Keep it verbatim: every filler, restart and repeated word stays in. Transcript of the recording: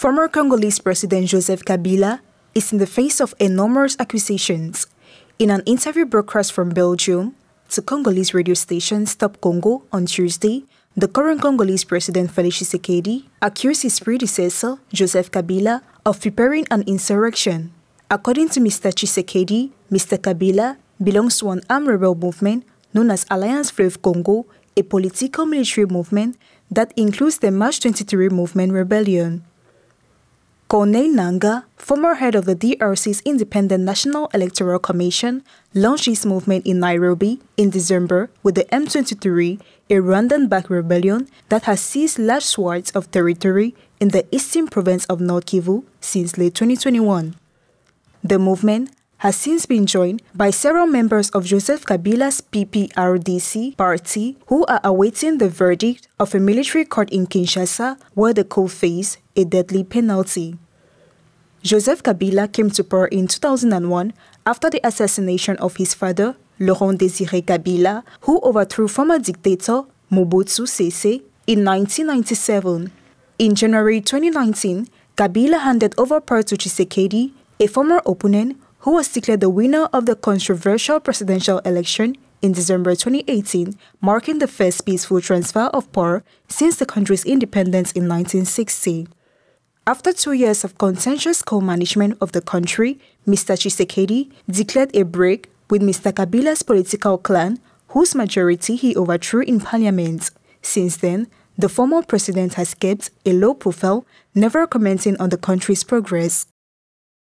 Former Congolese President Joseph Kabila is in the face of enormous accusations. In an interview broadcast from Belgium to Congolese radio station Stop Congo on Tuesday, the current Congolese President Félix Tshisekedi accused his predecessor, Joseph Kabila, of preparing an insurrection. According to Mister Tshisekedi, Mister Kabila belongs to an armed rebel movement known as Alliance Fleuve Congo, a political military movement that includes the March twenty-three movement rebellion. Kone Nanga, former head of the D R C's Independent National Electoral Commission, launched his movement in Nairobi in December with the M twenty-three, a Rwandan-backed rebellion that has seized large swaths of territory in the eastern province of North Kivu since late twenty twenty-one. The movement has since been joined by several members of Joseph Kabila's P P R D C party who are awaiting the verdict of a military court in Kinshasa, where the coup faced a deadly penalty. Joseph Kabila came to power in two thousand one after the assassination of his father, Laurent-Désiré Kabila, who overthrew former dictator Mobutu Sese in nineteen ninety-seven. In January twenty nineteen, Kabila handed over power to Tshisekedi, a former opponent who was declared the winner of the controversial presidential election in December twenty eighteen, marking the first peaceful transfer of power since the country's independence in nineteen sixty. After two years of contentious co-management of the country, Mister Tshisekedi declared a break with Mister Kabila's political clan, whose majority he overthrew in parliament. Since then, the former president has kept a low profile, never commenting on the country's progress.